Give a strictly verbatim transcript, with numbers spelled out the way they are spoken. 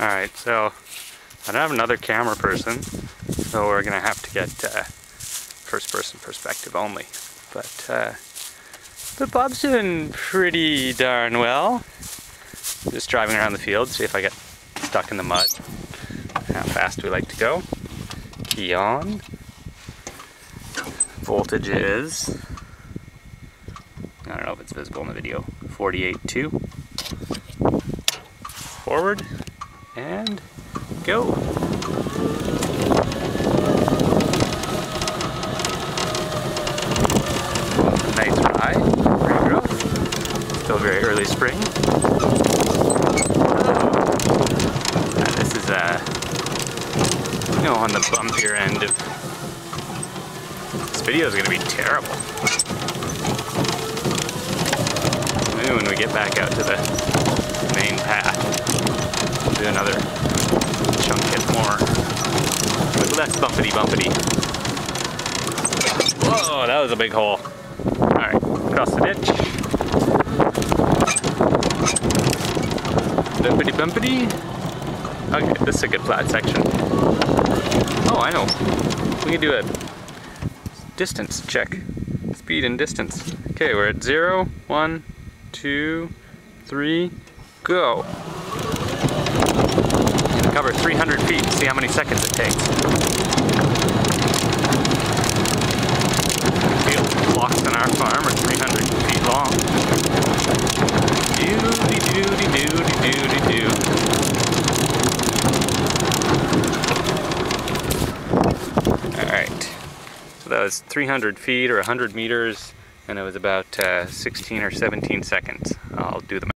Alright, so I don't have another camera person, so we're gonna have to get uh, first person perspective only. But, uh, but Bob's doing pretty darn well. Just driving around the field, see if I get stuck in the mud. How fast we like to go. Key on. Voltage is, I don't know if it's visible in the video, forty-eight point two. Forward and go. Nice ride, pretty rough. Still very early spring. Uh, this is uh, you know, on the bumpier end of. This video is going to be terrible. Maybe when we get back out to the main path, we'll do another chunk hit more with less bumpity bumpity. Whoa, that was a big hole. Alright, across the ditch. Bumpity bumpity. Okay, this is a good flat section. Oh, I know. We can do a distance check. Speed and distance. Okay, we're at zero, one, two, three, go. I'm gonna cover three hundred feet, see how many seconds it takes. Field blocks on our farm are three hundred feet long. Doody doody doody doody doo. Alright. That was three hundred feet or one hundred meters, and it was about uh, sixteen or seventeen seconds. I'll do the math.